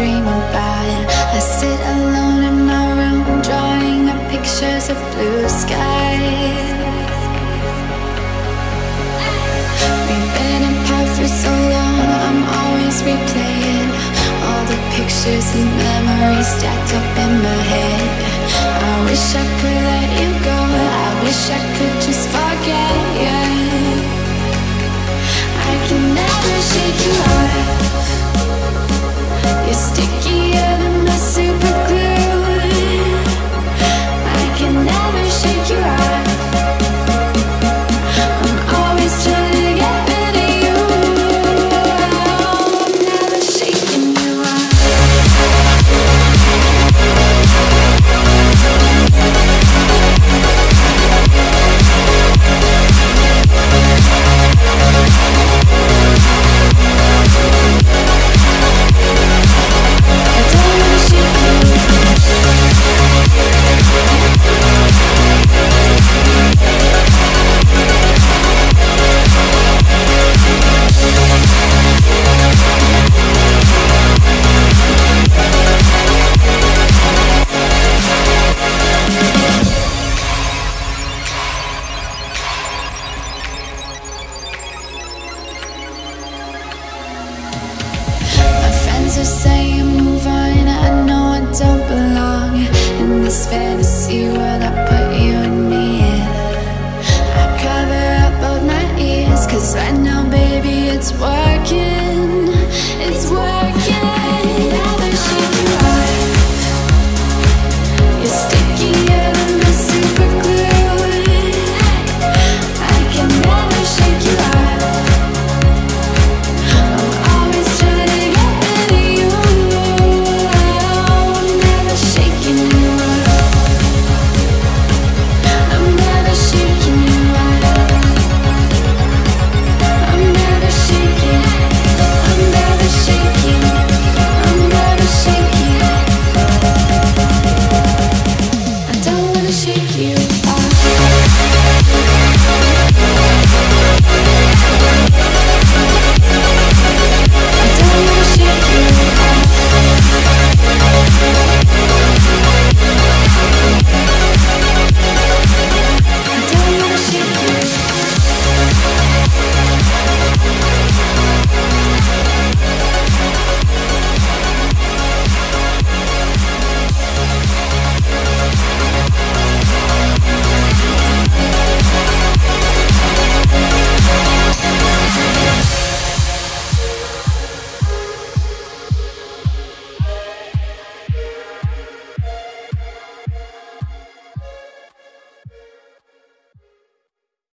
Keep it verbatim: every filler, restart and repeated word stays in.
dream about it. I sit alone in my room, drawing up pictures of blue skies. We've been apart for so long, I'm always replaying all the pictures and memories stacked up in my head. I wish I could let you go, I wish I could just forget, yeah. I can never shake you off. You're stickier than my super glue. I can never shake you off. I'm always trying to get rid of you. I'm never shaking you off. I don't wanna shake you off. Are saying move on, I know I don't belong in this fantasy world.